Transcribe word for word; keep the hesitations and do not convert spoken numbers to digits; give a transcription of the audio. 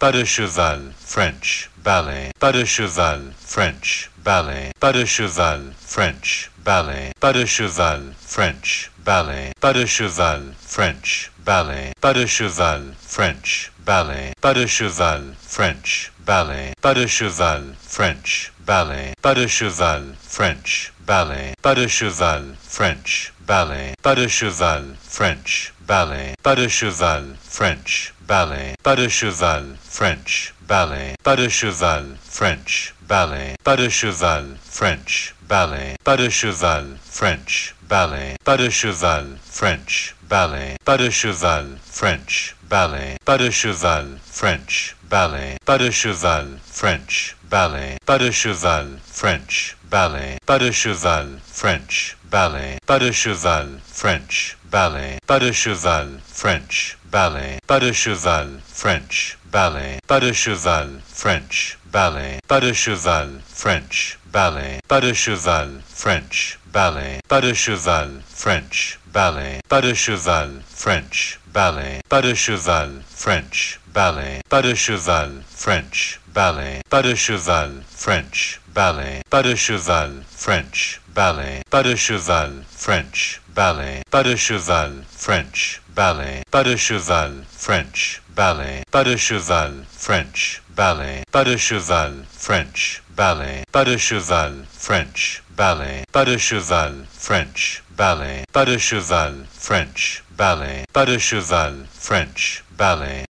Pas de cheval, French, ballet. Pas de cheval, French, ballet. Pas de cheval, French, ballet. Pas de cheval, French, ballet. Pas de cheval, French, ballet. Pas de cheval, French, ballet. Pas de cheval, French, ballet. Pas de cheval, French, ballet. Pas de cheval, French, ballet. Pas de cheval, French, ballet. Pas de cheval, French, ballet. Pas de cheval, French, ballet. Pas de cheval, French, ballet. Pas de cheval, French, ballet. Pas de cheval, French, ballet. Pas de cheval, French, ballet. Pas de cheval, French, ballet. Pas de cheval, French, ballet. Pas de cheval, French, ballet. Pas de cheval, French, ballet. Pas de cheval, French, ballet. Pas de cheval, French, ballet. Pas de cheval, French, ballet. Pas de cheval, French, ballet. Pas de cheval, French, ballet. Pas de cheval, French, ballet. Pas de cheval, French, ballet. Pas de cheval, French, ballet. Pas de cheval, French, ballet. Pas de cheval, French, ballet. Pas de cheval, French, ballet. Pas de cheval, French, ballet. Pas de cheval, French, ballet. Pas de cheval, French, ballet. Pas de cheval, French, ballet. Pas de cheval, French, ballet. Pas de cheval, French, ballet. Pas de cheval, French, ballet. Pas de cheval, French, ballet. Pas de cheval, French, ballet. Pas de cheval, French, ballet. Pas de cheval, French, ballet. Pas de cheval, French, ballet.